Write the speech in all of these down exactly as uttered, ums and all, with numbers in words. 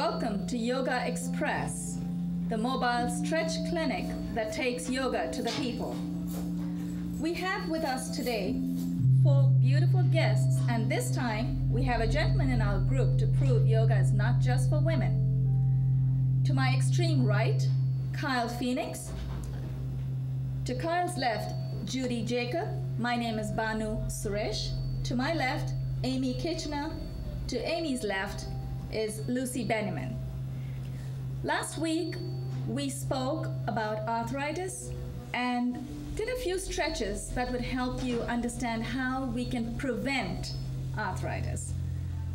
Welcome to Yoga Express, the mobile stretch clinic that takes yoga to the people. We have with us today four beautiful guests, and this time we have a gentleman in our group to prove yoga is not just for women. To my extreme right, Kyle Phoenix. To Kyle's left, Judy Jacob. My name is Banu Suresh. To my left, Ame Kitchener. To Amy's left is Lucy Benjamin. Last week, we spoke about arthritis and did a few stretches that would help you understand how we can prevent arthritis.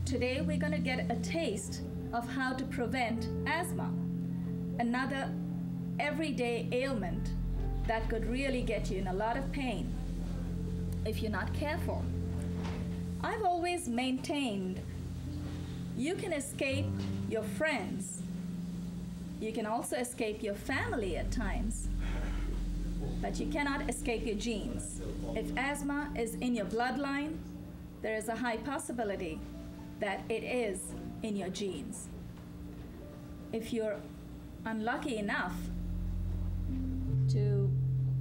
Today, we're going to get a taste of how to prevent asthma, another everyday ailment that could really get you in a lot of pain if you're not careful. I've always maintained you can escape your friends. You can also escape your family at times, but you cannot escape your genes. If asthma is in your bloodline, there is a high possibility that it is in your genes. If you're unlucky enough to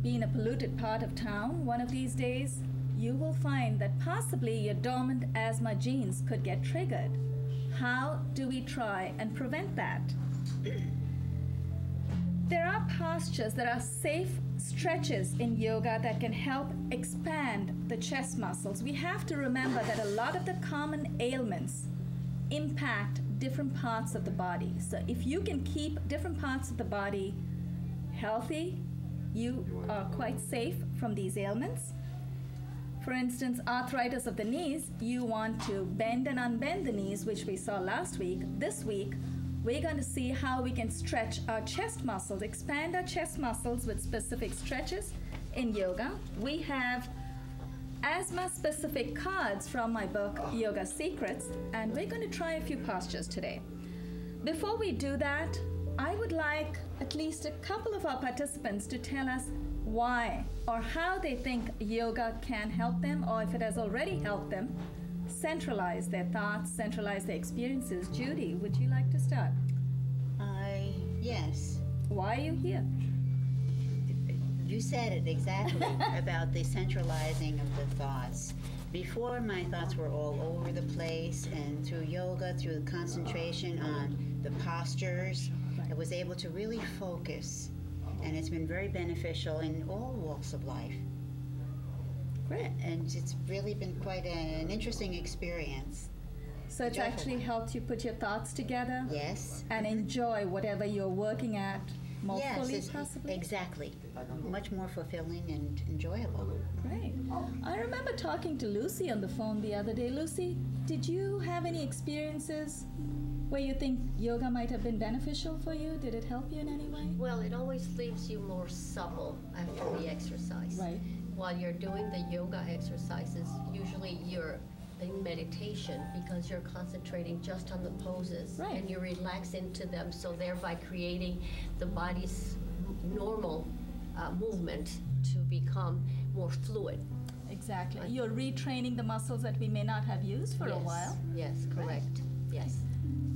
be in a polluted part of town one of these days, you will find that possibly your dormant asthma genes could get triggered. How do we try and prevent that? There are postures that are safe stretches in yoga that can help expand the chest muscles. We have to remember that a lot of the common ailments impact different parts of the body. So if you can keep different parts of the body healthy, you are quite safe from these ailments. For instance, arthritis of the knees, you want to bend and unbend the knees, which we saw last week. This week, we're going to see how we can stretch our chest muscles, expand our chest muscles with specific stretches in yoga. We have asthma-specific cards from my book, Yoga Secrets, and we're going to try a few postures today. Before we do that, I would like at least a couple of our participants to tell us why or how they think yoga can help them, or if it has already helped them, centralize their thoughts, centralize their experiences. Judy, would you like to start? I, yes. Why are you here? You said it exactly about the centralizing of the thoughts. Before, my thoughts were all over the place, and through yoga, through concentration on the postures, I was able to really focus, and it's been very beneficial in all walks of life. Great. And it's really been quite an interesting experience. So it's Joyful. actually helped you put your thoughts together? Yes. And enjoy whatever you're working at more yes, fully, possibly? Exactly. Much more fulfilling and enjoyable. Great. I remember talking to Lucy on the phone the other day. Lucy, did you have any experiences where you think yoga might have been beneficial for you? Did it help you in any way? Well, it always leaves you more supple after the exercise. Right. While you're doing the yoga exercises, usually you're in meditation because you're concentrating just on the poses. Right. And you relax into them, so thereby creating the body's normal uh, movement to become more fluid. Exactly. Uh, you're retraining the muscles that we may not have used for yes, a while. Yes, correct. Right. Yes.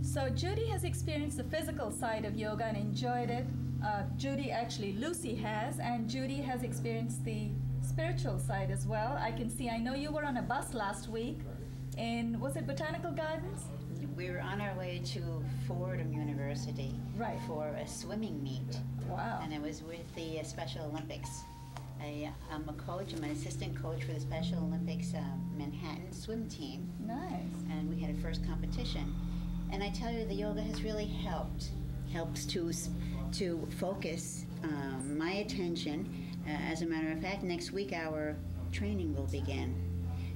So Judy has experienced the physical side of yoga and enjoyed it. Uh, Judy, actually Lucy has, and Judy has experienced the spiritual side as well. I can see, I know you were on a bus last week in, was it Botanical Gardens? We were on our way to Fordham University right. for a swimming meet. Wow. And it was with the uh, Special Olympics. I, I'm a coach, I'm an assistant coach for the Special Olympics uh, Manhattan swim team. Nice. And we had a first competition. And I tell you, the yoga has really helped. Helps to to focus um, my attention. Uh, as a matter of fact, next week our training will begin.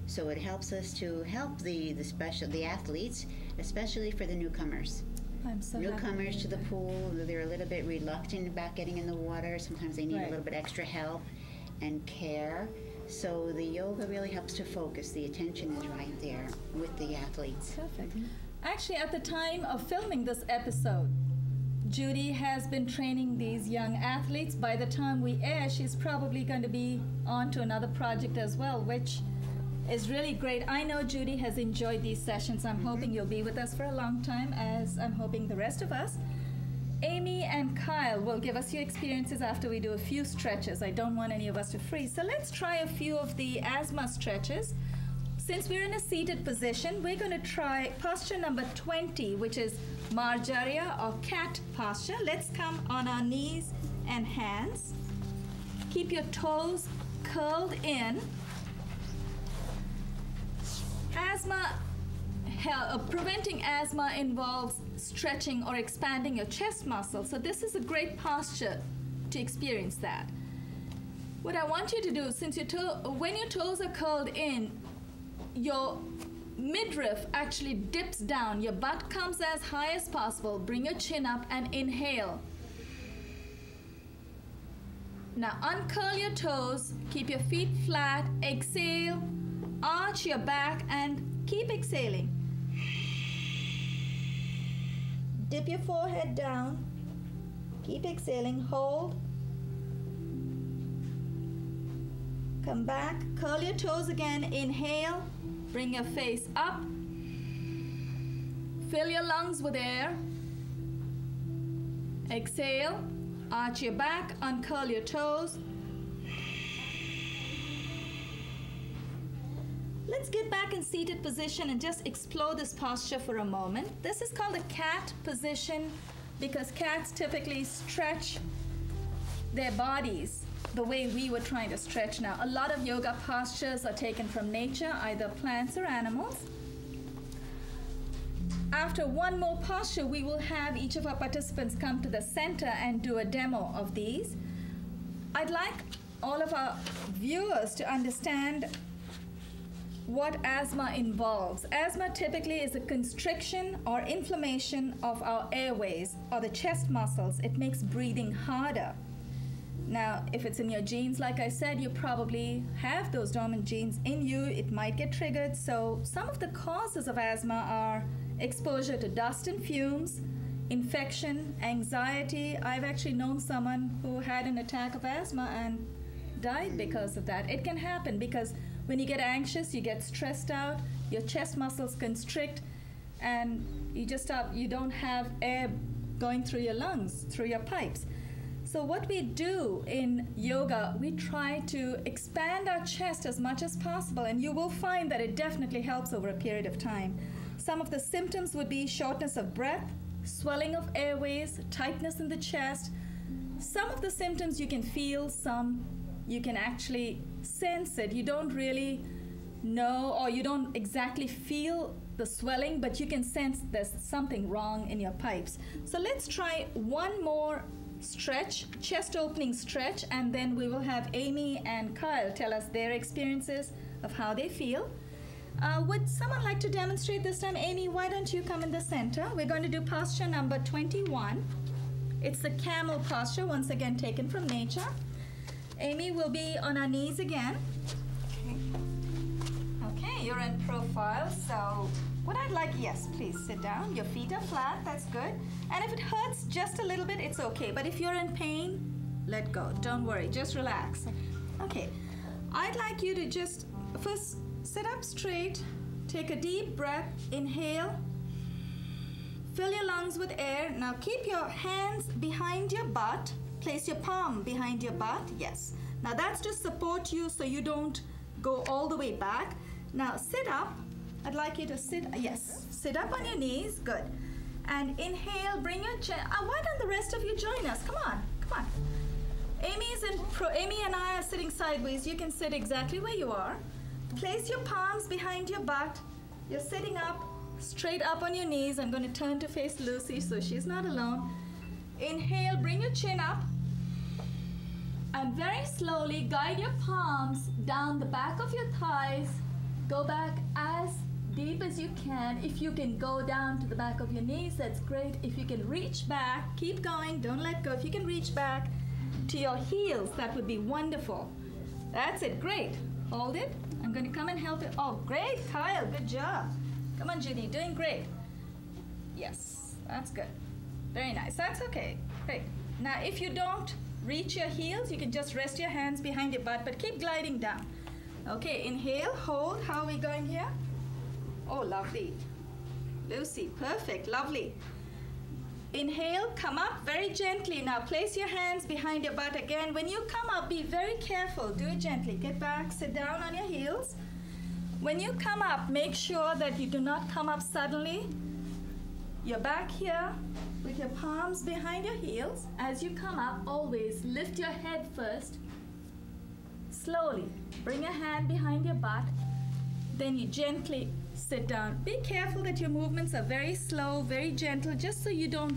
So it helps us to help the the special the athletes, especially for the newcomers. I'm so newcomers happy. to the pool. They're a little bit reluctant about getting in the water. Sometimes they need right. a little bit extra help and care. So the yoga really helps to focus. The attention is right there with the athletes. Perfect. Actually, at the time of filming this episode, Judy has been training these young athletes. By the time we air, she's probably going to be on to another project as well, which is really great. I know Judy has enjoyed these sessions. I'm mm-hmm. hoping you'll be with us for a long time, as I'm hoping the rest of us. Amy and Kyle will give us your experiences after we do a few stretches. I don't want any of us to freeze. So let's try a few of the asthma stretches. Since we're in a seated position, we're going to try posture number twenty, which is Marjarya or cat posture. Let's come on our knees and hands. Keep your toes curled in. Asthma, uh, preventing asthma involves stretching or expanding your chest muscle. So this is a great posture to experience that. What I want you to do, since your toe, when your toes are curled in, your midriff actually dips down. Your butt comes as high as possible. Bring your chin up and inhale. Now uncurl your toes, keep your feet flat, exhale, arch your back and keep exhaling. Dip your forehead down, keep exhaling, hold. Come back, curl your toes again, inhale, bring your face up, fill your lungs with air, exhale, arch your back, uncurl your toes. Let's get back in seated position and just explore this posture for a moment. This is called a cat position because cats typically stretch their bodies the way we were trying to stretch now. A lot of yoga postures are taken from nature, either plants or animals. After one more posture, we will have each of our participants come to the center and do a demo of these. I'd like all of our viewers to understand what asthma involves. Asthma typically is a constriction or inflammation of our airways or the chest muscles. It makes breathing harder. Now, if it's in your genes, like I said, you probably have those dormant genes in you. It might get triggered. So some of the causes of asthma are exposure to dust and fumes, infection, anxiety. I've actually known someone who had an attack of asthma and died because of that. It can happen because when you get anxious, you get stressed out, your chest muscles constrict, and you just stop, you don't have air going through your lungs, through your pipes. So what we do in yoga, we try to expand our chest as much as possible, and you will find that it definitely helps over a period of time. Some of the symptoms would be shortness of breath, swelling of airways, tightness in the chest. Some of the symptoms you can feel, some you can actually sense it. You don't really know, or you don't exactly feel the swelling, but you can sense there's something wrong in your pipes. So let's try one more stretch, chest opening stretch, and then we will have Amy and Kyle tell us their experiences of how they feel. Uh, would someone like to demonstrate this time? Amy, why don't you come in the center? We're going to do posture number twenty-one. It's the camel posture, once again taken from nature. Amy will be on our knees again. Okay, okay, you're in profile, so what I'd like, yes, please sit down. Your feet are flat, that's good. And if it hurts just a little bit, it's okay. But if you're in pain, let go. Don't worry, just relax. Okay, I'd like you to just first sit up straight, take a deep breath, inhale, fill your lungs with air. Now keep your hands behind your butt, place your palm behind your butt, yes. Now that's to support you so you don't go all the way back. Now sit up. I'd like you to sit, yes, sit up on your knees, good. And inhale, bring your chin, uh, why don't the rest of you join us? Come on, come on. Amy's in pro, Amy and I are sitting sideways. You can sit exactly where you are. Place your palms behind your butt. You're sitting up, straight up on your knees. I'm gonna turn to face Lucy so she's not alone. Inhale, bring your chin up. And very slowly guide your palms down the back of your thighs. Go back as deep as you can. If you can go down to the back of your knees, that's great. If you can reach back, keep going, don't let go. If you can reach back to your heels, that would be wonderful. That's it, great. Hold it. I'm going to come and help you. Oh, great, Kyle, good job. Come on, Judy, doing great. Yes, that's good. Very nice, that's okay, great. Now, if you don't reach your heels, you can just rest your hands behind your butt, but keep gliding down. Okay, inhale, hold. How are we going here? Oh, lovely. Lucy, perfect, lovely. Inhale, come up very gently. Now place your hands behind your butt again. When you come up, be very careful. Do it gently. Get back, sit down on your heels. When you come up, make sure that you do not come up suddenly. You're back here with your palms behind your heels. As you come up, always lift your head first. Slowly bring your hand behind your butt. Then you gently sit down. Be careful that your movements are very slow, very gentle, just so you don't,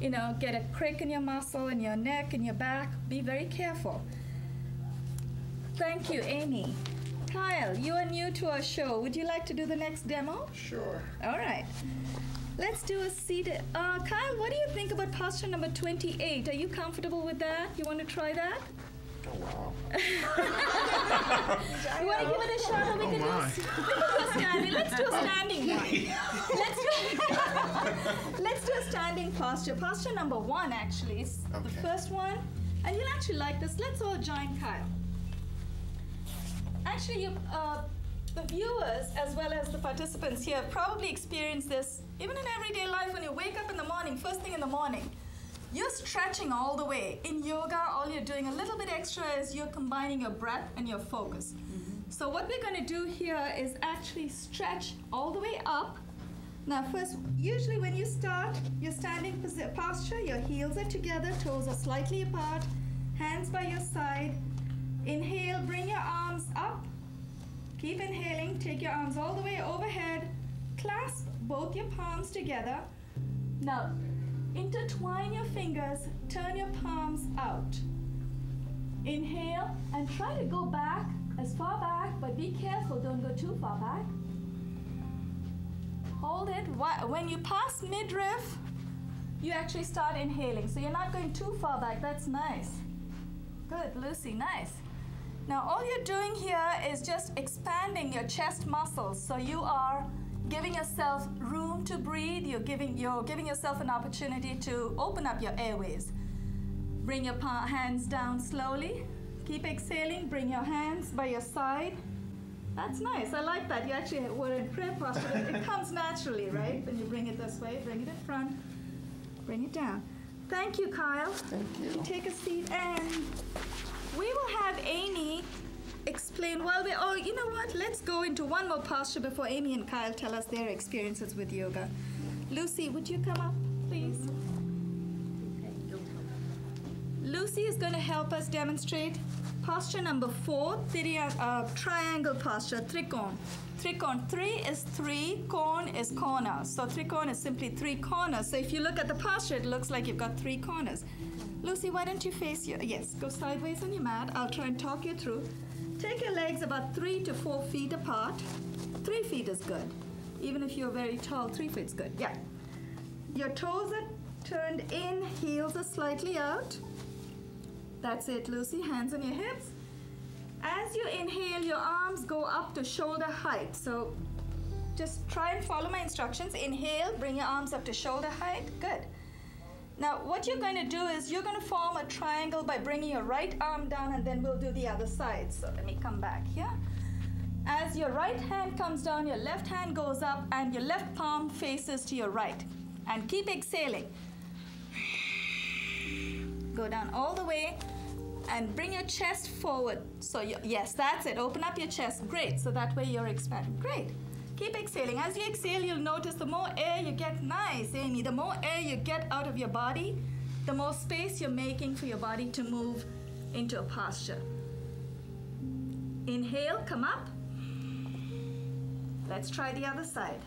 you know, get a crick in your muscle, in your neck, in your back. Be very careful. Thank you, Amy. Kyle, you are new to our show. Would you like to do the next demo? Sure. All right. Let's do a seated. Uh, Kyle, what do you think about posture number twenty-eight? Are you comfortable with that? You want to try that? Oh, wow. You want to give it a shot? Or we, oh can do, we can do a standing. Let's do a standing one. Let's do, let's do a standing posture. Posture number one, actually. It's okay. The first one. And you'll actually like this. Let's all join Kyle. Actually, you, uh, the viewers, as well as the participants here, probably experience this even in everyday life when you wake up in the morning, first thing in the morning. You're stretching all the way. In yoga, all you're doing a little bit extra is you're combining your breath and your focus. Mm-hmm. So what we're gonna do here is actually stretch all the way up. Now first, usually when you start your standing posture, your heels are together, toes are slightly apart, hands by your side. Inhale, bring your arms up. Keep inhaling, take your arms all the way overhead. Clasp both your palms together. Now, intertwine your fingers, turn your palms out. Inhale, and try to go back, as far back, but be careful, don't go too far back. Hold it. When you pass midriff, you actually start inhaling, so you're not going too far back. That's nice. Good, Lucy, nice. Now, all you're doing here is just expanding your chest muscles, so you are giving yourself room to breathe. You're giving, you're giving yourself an opportunity to open up your airways. Bring your hands down slowly. Keep exhaling. Bring your hands by your side. That's nice. I like that. You actually were in prayer posture. It comes naturally, right? When you bring it this way, bring it in front, bring it down. Thank you, Kyle. Thank you. Take a seat. And we will have Amy explain while we're, oh, you know what? Let's go into one more posture before Amy and Kyle tell us their experiences with yoga. Lucy, would you come up, please? Lucy is going to help us demonstrate posture number four, uh, triangle posture, trikon. Trikon, three is three, cone is corner. So trikon is simply three corners. So if you look at the posture, it looks like you've got three corners. Lucy, why don't you face your, yes, go sideways on your mat. I'll try and talk you through. Take your legs about three to four feet apart. Three feet is good. Even if you're very tall, three feet is good. Yeah. Your toes are turned in, heels are slightly out. That's it, Lucy. Hands on your hips. As you inhale, your arms go up to shoulder height. So just try and follow my instructions. Inhale, bring your arms up to shoulder height. Good. Now, what you're going to do is you're going to form a triangle by bringing your right arm down, and then we'll do the other side. So let me come back here. As your right hand comes down, your left hand goes up, and your left palm faces to your right. And keep exhaling. Go down all the way, and bring your chest forward. So you, yes, that's it. Open up your chest. Great. So that way you're expanding. Great. Keep exhaling. As you exhale, you'll notice the more air you get, nice, Amy, the more air you get out of your body, the more space you're making for your body to move into a posture. Inhale, come up. Let's try the other side.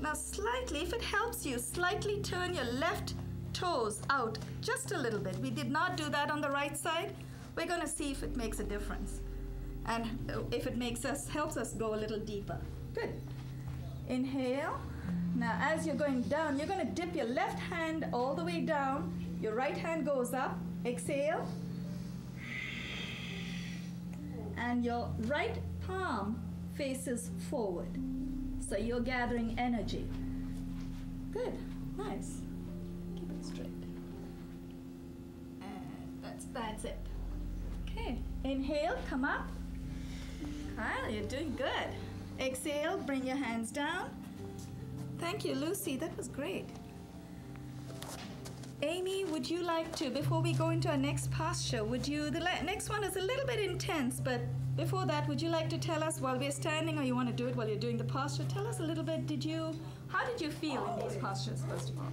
Now slightly, if it helps you, slightly turn your left toes out just a little bit. We did not do that on the right side. We're going to see if it makes a difference and if it makes us, helps us go a little deeper. Good. Inhale. Now, as you're going down, you're going to dip your left hand all the way down. Your right hand goes up. Exhale. And your right palm faces forward. So you're gathering energy. Good. Nice. Keep it straight. And that's, that's it. Okay. Inhale. Come up. Kyle, you're doing good. Exhale, bring your hands down. Thank you, Lucy. That was great. Amy, would you like to, before we go into our next posture, would you, the next one is a little bit intense, but before that, would you like to tell us while we're standing, or you want to do it while you're doing the posture? Tell us a little bit, did you, how did you feel in these postures, first of all?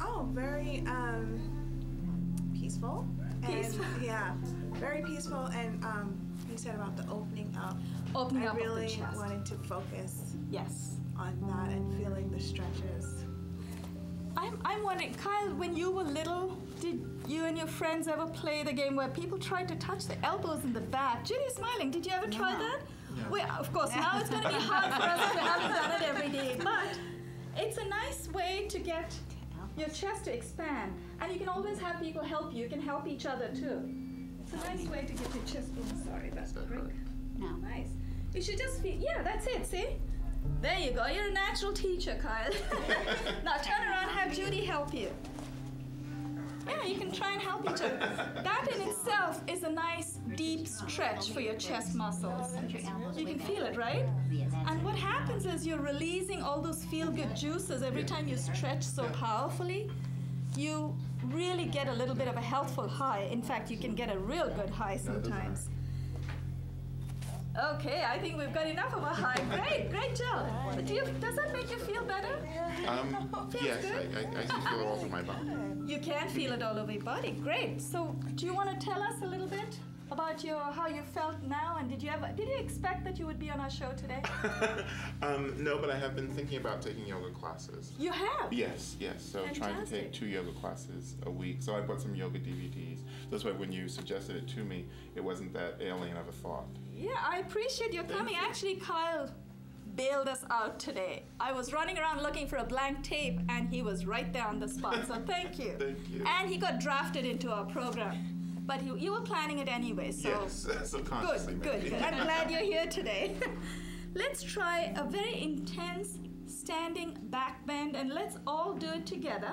Oh, very um, peaceful. Peaceful. And, yeah, very peaceful, and um, you said about the opening up. Opening I up really of the chest. Wanted to focus yes. on that and feeling the stretches. I'm, I'm wondering, Kyle, when you were little, did you and your friends ever play the game where people tried to touch the elbows in the back? Judy's smiling. Did you ever try yeah. that? Yeah. Well, of course, now it's going to be hard for us to have done it every day. But it's a nice way to get your chest to expand. And you can always have people help you. You can help each other, too. It's a nice way to get your chest. Oh, sorry, that's the break. No. Nice. You should just feel, yeah, that's it, see? There you go. You're a natural teacher, Kyle. Now turn around, have Judy help you. Yeah, you can try and help each other. That in itself is a nice deep stretch for your chest muscles. You can feel it, right? And what happens is you're releasing all those feel-good juices every time you stretch so powerfully. You really get a little bit of a healthful high. In fact, you can get a real good high sometimes. Okay, I think we've got enough of a high. Great, great job. Do you, does that make you feel better? Um, yes, I, I, I can feel it all over my body. You can feel it all over your body. Great. So, do you want to tell us a little bit about your how you felt now? And did you ever did you expect that you would be on our show today? um, no, but I have been thinking about taking yoga classes. You have? Yes, yes. So fantastic. I'm trying to take two yoga classes a week. So I bought some yoga D V Ds. That's why when you suggested it to me, it wasn't that alien of a thought. Yeah, I appreciate your coming. You. Actually, Kyle bailed us out today. I was running around looking for a blank tape, and he was right there on the spot, so thank you. Thank you. And he got drafted into our program. But you, you were planning it anyway, so... Yes, subconsciously. Good, good, good. I'm glad you're here today. Let's try a very intense standing back bend, and let's all do it together.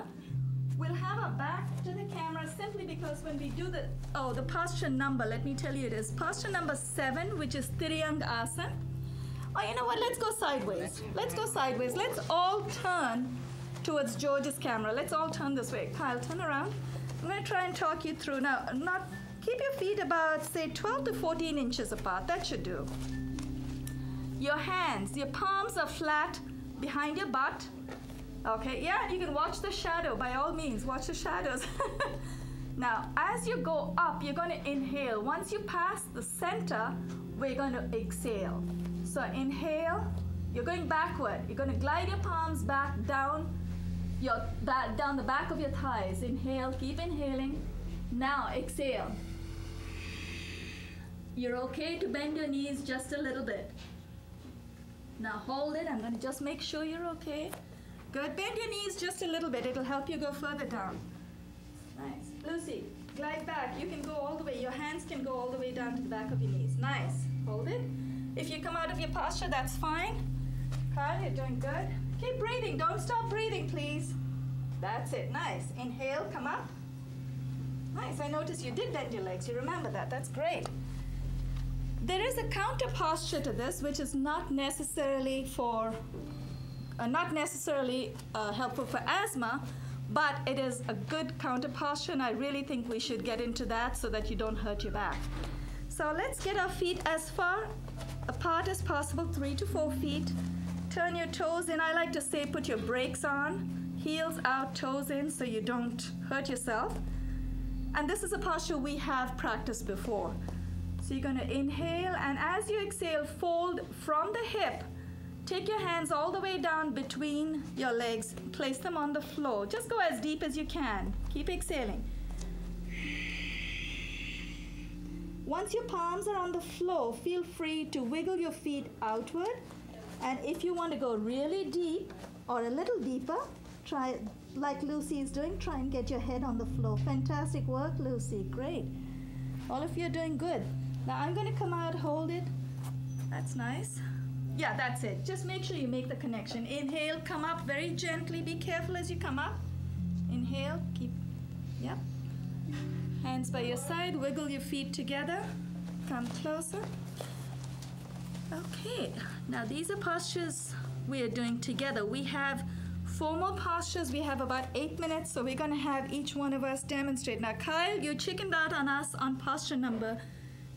We'll have our back to the camera simply because when we do the, oh, the posture number, let me tell you it is posture number seven, which is Tiryangasana. Oh, you know what, let's go sideways. Let's go sideways. Let's all turn towards George's camera. Let's all turn this way. Kyle, turn around. I'm gonna try and talk you through. Now, not keep your feet about, say, twelve to fourteen inches apart. That should do. Your hands, your palms are flat behind your butt. Okay, yeah, you can watch the shadow, by all means, watch the shadows. Now, as you go up, you're gonna inhale. Once you pass the center, we're gonna exhale. So inhale, you're going backward. You're gonna glide your palms back down, your, back, down the back of your thighs. Inhale, keep inhaling. Now, exhale. You're okay to bend your knees just a little bit. Now hold it, I'm gonna just make sure you're okay. Good, bend your knees just a little bit. It'll help you go further down. Nice. Lucy, glide back. You can go all the way. Your hands can go all the way down to the back of your knees. Nice. Hold it. If you come out of your posture, that's fine. Kyle, you're doing good. Keep breathing. Don't stop breathing, please. That's it. Nice. Inhale, come up. Nice. I noticed you did bend your legs. You remember that. That's great. There is a counter posture to this, which is not necessarily for... Uh, not necessarily uh, helpful for asthma, but it is a good counter posture, and I really think we should get into that so that you don't hurt your back. So let's get our feet as far apart as possible, three to four feet. Turn your toes in. I like to say put your brakes on, heels out, toes in, so you don't hurt yourself. And this is a posture we have practiced before. So you're going to inhale, and as you exhale, fold from the hip. Take your hands all the way down between your legs. Place them on the floor. Just go as deep as you can. Keep exhaling. Once your palms are on the floor, feel free to wiggle your feet outward. And if you want to go really deep or a little deeper, try, like Lucy is doing, try and get your head on the floor. Fantastic work, Lucy. Great. All of you are doing good. Now I'm going to come out, hold it. That's nice. Yeah, that's it. Just make sure you make the connection. Inhale, come up very gently. Be careful as you come up. Inhale, keep, yep. Hands by your side, wiggle your feet together. Come closer. Okay, now these are postures we are doing together. We have four more postures. We have about eight minutes, so we're going to have each one of us demonstrate. Now, Kyle, you chickened out on us on posture number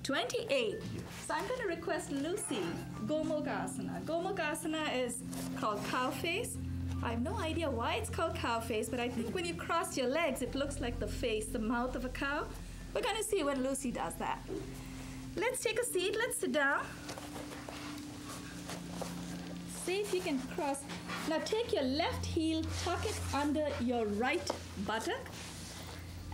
twenty-eight. So I'm going to request Lucy, Gomukhasana. Gomukhasana is called cow face. I have no idea why it's called cow face, but I think when you cross your legs, it looks like the face, the mouth of a cow. We're going to see when Lucy does that. Let's take a seat. Let's sit down. See if you can cross. Now take your left heel, tuck it under your right buttock,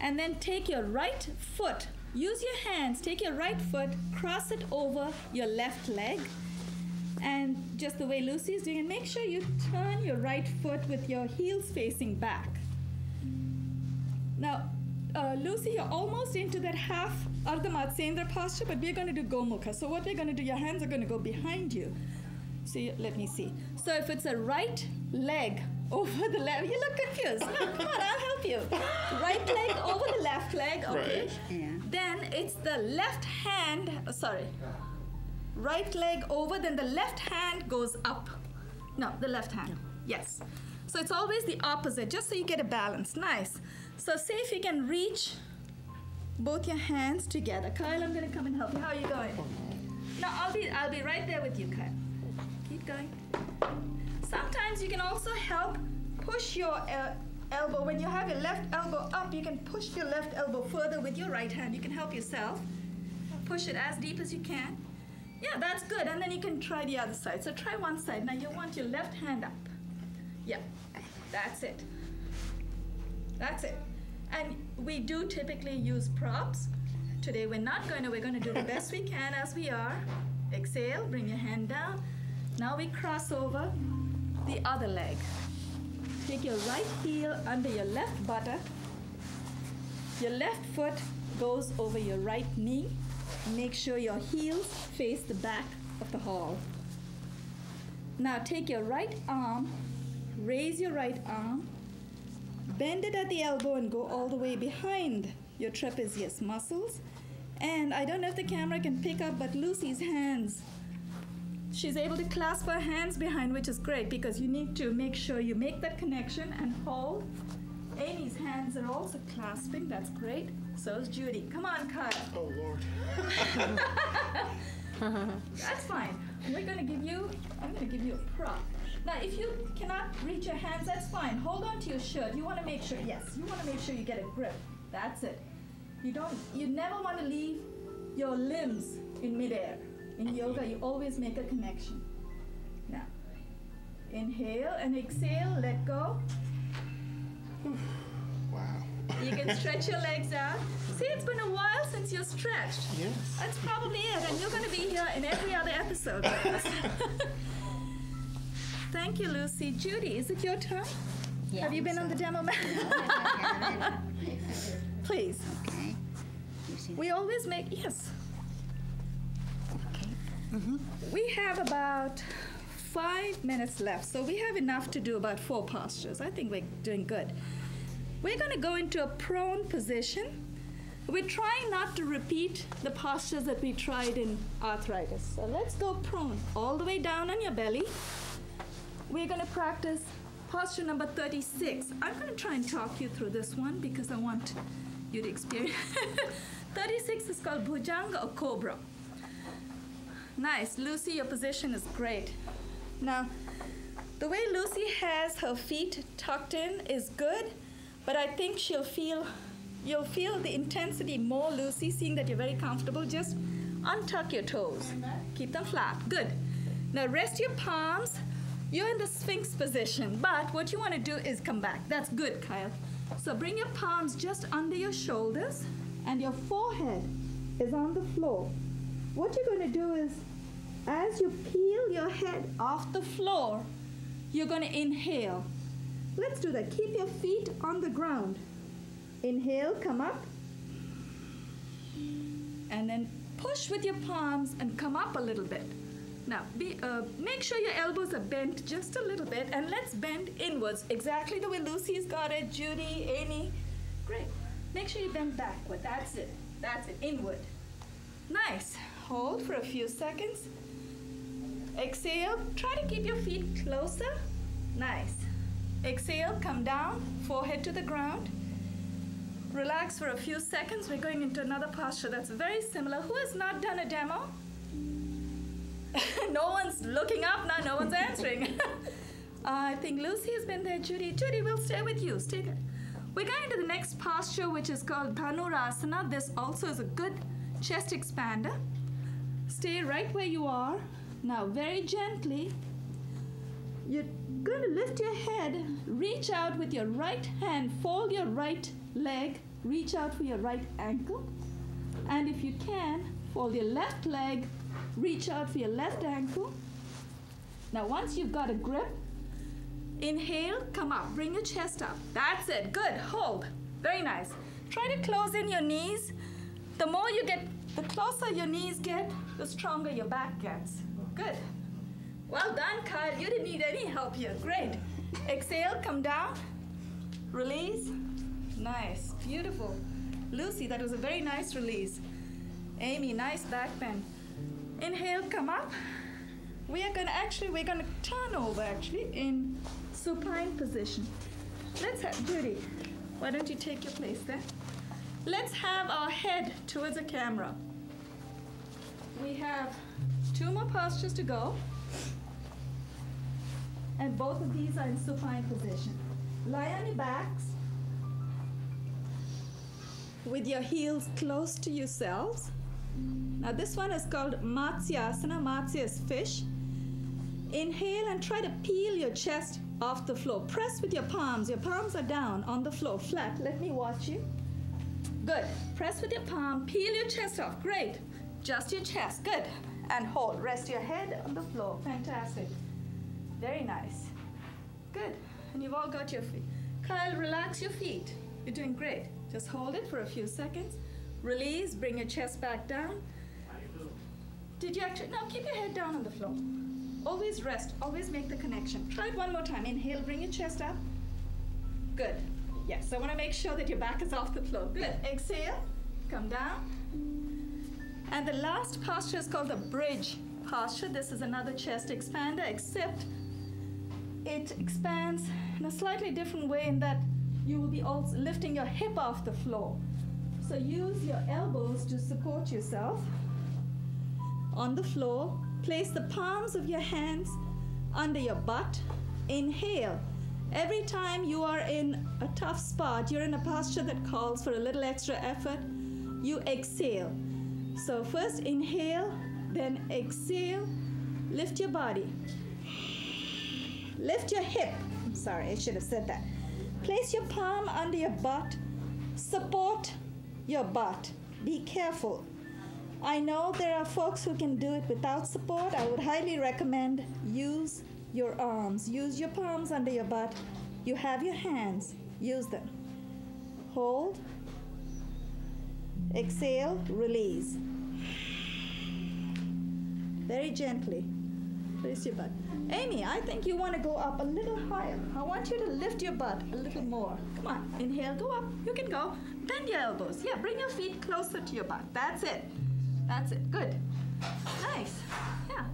and then take your right foot. Use your hands, take your right foot, cross it over your left leg, and just the way Lucy is doing it, make sure you turn your right foot with your heels facing back. Now, uh, Lucy, you're almost into that half Ardhamatsendra posture, but we're going to do Gomukha. So what we're going to do, your hands are going to go behind you. So you, let me see. So if it's a right leg over the left, you look confused. No, come on, I'll help you. Right leg over the left leg, okay. Right. Yeah. Then it's the left hand, oh, sorry. Right leg over, then the left hand goes up. No, the left hand, yeah. Yes. So it's always the opposite, just so you get a balance, nice. So see if you can reach both your hands together. Kyle, I'm gonna come and help you. How are you going? No, I'll be, I'll be right there with you, Kyle. Keep going. Sometimes you can also help push your el elbow. When you have your left elbow up, you can push your left elbow further with your right hand. You can help yourself. Push it as deep as you can. Yeah, that's good. And then you can try the other side. So try one side. Now you want your left hand up. Yeah, that's it. That's it. And we do typically use props. Today we're not going to. We're going to do the best we can as we are. Exhale, bring your hand down. Now we cross over the other leg. Take your right heel under your left buttock. Your left foot goes over your right knee. Make sure your heels face the back of the hall. Now take your right arm, raise your right arm, bend it at the elbow and go all the way behind your trapezius muscles. And I don't know if the camera can pick up, but Lucy's hands, she's able to clasp her hands behind, which is great because you need to make sure you make that connection and hold. Amy's hands are also clasping, that's great. So is Judy. Come on, Kyle. Oh, Lord. That's fine. We're gonna give you, I'm gonna give you a prop. Now, if you cannot reach your hands, that's fine. Hold on to your shirt. You wanna make sure, yes, you wanna make sure you get a grip. That's it. You don't, you never wanna leave your limbs in midair. In yoga, you always make a connection. Now, inhale and exhale, let go. Wow. You can stretch your legs out. See, it's been a while since you stretched. Yes. That's probably it, and you're going to be here in every other episode. Thank you, Lucy. Judy, is it your turn? Yeah, Have you been so. on the demo mat? Please. Okay. We always make, yes. Mm-hmm. We have about five minutes left, so we have enough to do about four postures. I think we're doing good. We're going to go into a prone position. We're trying not to repeat the postures that we tried in arthritis. So let's go prone, all the way down on your belly. We're going to practice posture number thirty-six. I'm going to try and talk you through this one because I want you to experience. thirty-six is called Bhujanga or Cobra. Nice, Lucy, your position is great. Now, the way Lucy has her feet tucked in is good, but I think she'll feel, you'll feel the intensity more, Lucy, seeing that you're very comfortable. Just untuck your toes. Keep them flat, good. Now rest your palms. You're in the Sphinx position, but what you wanna do is come back. That's good, Kyle. So bring your palms just under your shoulders and your forehead is on the floor. What you're going to do is, as you peel your head off the floor, you're going to inhale. Let's do that. Keep your feet on the ground. Inhale, come up. And then push with your palms and come up a little bit. Now, be, uh, make sure your elbows are bent just a little bit, and let's bend inwards. Exactly the way Lucy's got it, Judy, Amy. Great. Make sure you bend backward. That's it. That's it. Inward. Nice. Hold for a few seconds. Exhale, try to keep your feet closer. Nice. Exhale, come down, forehead to the ground. Relax for a few seconds. We're going into another posture that's very similar. Who has not done a demo? No one's looking up now, no one's answering. uh, I think Lucy has been there, Judy. Judy, we'll stay with you, stay there. We're going to the next posture, which is called Dhanurasana. This also is a good chest expander. Stay right where you are. Now, very gently, you're going to lift your head, reach out with your right hand, fold your right leg, reach out for your right ankle. And if you can, fold your left leg, reach out for your left ankle. Now, once you've got a grip, inhale, come up, bring your chest up. That's it, good, hold. Very nice. Try to close in your knees. The more you get, the closer your knees get, the stronger your back gets. Good. Well done, Kyle. You didn't need any help here. Great. Exhale, come down, release. Nice, beautiful. Lucy, that was a very nice release. Amy, nice back bend. Inhale, come up. We are gonna actually, we're gonna turn over actually in supine position. Let's have, Judy, why don't you take your place there? Let's have our head towards the camera. We have two more postures to go. And both of these are in supine position. Lie on your backs with your heels close to yourselves. Now this one is called Matsyasana. Matsya is fish. Inhale and try to peel your chest off the floor. Press with your palms. Your palms are down on the floor, flat. Let me watch you. Good. Press with your palm. Peel your chest off. Great. Just your chest. Good. And hold. Rest your head on the floor. Fantastic. Very nice. Good. And you've all got your feet. Kyle, relax your feet. You're doing great. Just hold it for a few seconds. Release. Bring your chest back down. Did you actually? Now keep your head down on the floor. Always rest. Always make the connection. Try it one more time. Inhale. Bring your chest up. Good. Yes. I want to make sure that your back is off the floor. Good. Exhale. Come down. And the last posture is called the bridge posture. This is another chest expander, except it expands in a slightly different way in that you will be also lifting your hip off the floor. So use your elbows to support yourself on the floor. Place the palms of your hands under your butt. Inhale. Every time you are in a tough spot, you're in a posture that calls for a little extra effort, you exhale. So first inhale, then exhale. Lift your body. Lift your hip. Sorry, I should have said that. Place your palm under your butt. Support your butt. Be careful. I know there are folks who can do it without support. I would highly recommend use your arms. Use your palms under your butt. You have your hands. Use them. Hold. Exhale. Release. Very gently. Raise your butt. Amy, I think you want to go up a little higher. I want you to lift your butt a little more. Come on. Inhale, go up. You can go. Bend your elbows. Yeah, bring your feet closer to your butt. That's it. That's it. Good. Nice. Yeah.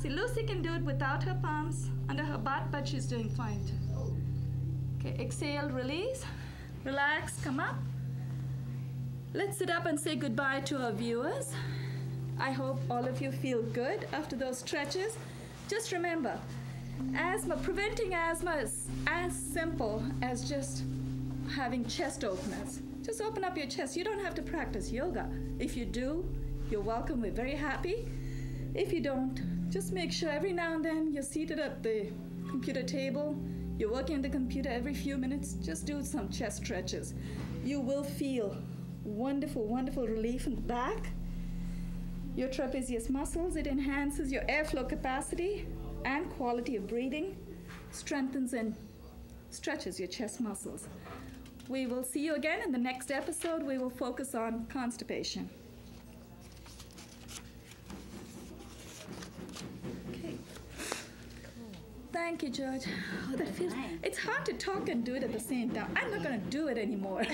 See, Lucy can do it without her palms under her butt, but she's doing fine too. Okay, exhale, release. Relax, come up. Let's sit up and say goodbye to our viewers. I hope all of you feel good after those stretches. Just remember, asthma, preventing asthma is as simple as just having chest openers. Just open up your chest. You don't have to practice yoga. If you do, you're welcome. We're very happy. If you don't, just make sure every now and then you're seated at the computer table. You're working on the computer every few minutes. Just do some chest stretches. You will feel wonderful, wonderful relief in the back. Your trapezius muscles, it enhances your airflow capacity and quality of breathing, strengthens and stretches your chest muscles. We will see you again in the next episode. We will focus on constipation. Okay. Thank you, George. Oh, that feels, it's hard to talk and do it at the same time. I'm not going to do it anymore.